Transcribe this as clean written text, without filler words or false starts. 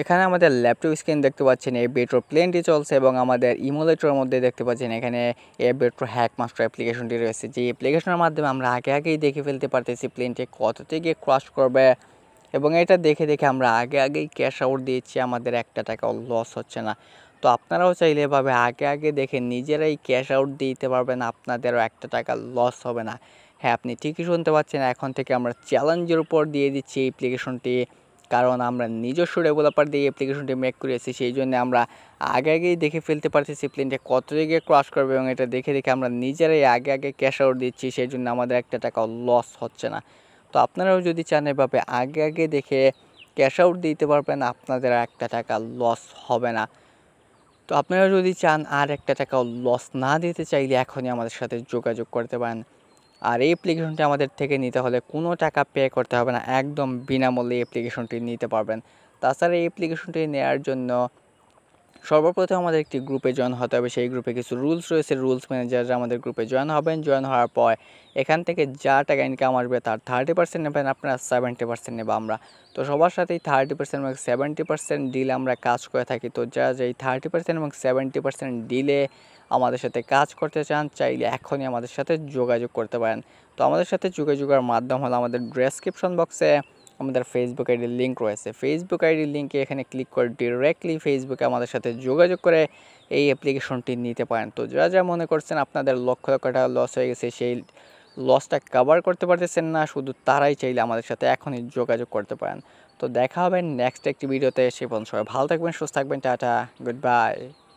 এখানে আমাদের laptop screen দেখতে পাচ্ছেন এই বেট্রো প্লেনটি চলছে এবং আমাদের ইমুলেটরের মধ্যে দেখতে পাচ্ছেন এখানে এই বেট্রো হ্যাক মাস্টার অ্যাপ্লিকেশনটি রয়েছে, যে অ্যাপ্লিকেশনের মাধ্যমে আমরা আগেই দেখে ফেলতে পারতেছি প্লেনটি কত থেকে ক্রস করবে এবং এটা দেখে দেখে আমরা আগেই ক্যাশ আউট দিয়েছি, আমাদের একটা টাকাও লস হচ্ছে না। তো আপনারাও চাইলে এভাবে আগে দেখে নিজেরাই ক্যাশ আউট দিতে পারবেন, আপনাদেরও একটা টাকা লস হবে না। হ্যাঁ, আপনি ঠিকই শুনতে পাচ্ছেন, এখন থেকে আমরা চ্যালেঞ্জের উপর দিয়ে দিচ্ছি এই অ্যাপ্লিকেশনটি, কারণ আমরা নিজস্ব ডেভেলপার দিয়ে অ্যাপ্লিকেশনটি মেক করেছি, সেই জন্য আমরা আগেই দেখে ফেলতে পারতেছি প্লেনটা কত দিকে ক্রস করবে এবং এটা দেখে দেখে আমরা নিজেরাই আগে ক্যাশ আউট দিচ্ছি, সেই জন্য আমাদের একটা টাকাও লস হচ্ছে না। তো আপনারাও যদি চান এভাবে আগে দেখে ক্যাশ আউট দিতে পারবেন, আপনাদের একটা টাকা লস হবে না। তো আপনারা যদি চান আর একটা টাকাও লস না দিতে চাইলে এখনই আমাদের সাথে যোগাযোগ করতে পারেন। আর এই অ্যাপ্লিকেশনটি আমাদের থেকে নিতে হলে কোনো টাকা পে করতে হবে না, একদম বিনামূল্যে অ্যাপ্লিকেশনটি নিতে পারবেন। তাছাড়া এই অ্যাপ্লিকেশনটি নেওয়ার জন্য সর্বপ্রথম আমাদের একটি গ্রুপে জয়েন হতে হবে, সেই গ্রুপে কিছু রুলস রয়েছে, রুলস ম্যানেজাররা আমাদের গ্রুপে জয়েন হবেন। জয়েন হওয়ার পর এখান থেকে যা টাকা ইনকাম আসবে তার 30% নেবেন আপনারা, 70% নেব আমরা। তো সবার সাথেই 30% এবং 70% ডিল আমরা কাজ করে থাকি। তো যারা এই 30% এবং 70% ডিলে আমাদের সাথে কাজ করতে চান, চাইলে এখনই আমাদের সাথে যোগাযোগ করতে পারেন। তো আমাদের সাথে যোগাযোগের মাধ্যম হলো আমাদের ডেসক্রিপশন বক্সে আমাদের ফেসবুক আইডির লিঙ্ক রয়েছে, ফেসবুক আইডির লিঙ্কে এখানে ক্লিক করে ডিরেক্টলি ফেসবুকে আমাদের সাথে যোগাযোগ করে এই অ্যাপ্লিকেশনটি নিতে পারেন। তো যারা যারা মনে করছেন আপনাদের লক্ষ টাকা লস হয়ে গেছে, সেই লসটা কভার করতে পারতেছেন না, শুধু তারাই চাইলে আমাদের সাথে এখনই যোগাযোগ করতে পারেন। তো দেখা হবে নেক্সট একটি ভিডিওতে, সে পর্যন্ত সবাই ভালো থাকবেন, সুস্থ থাকবেন, টাটা, গুড বাই।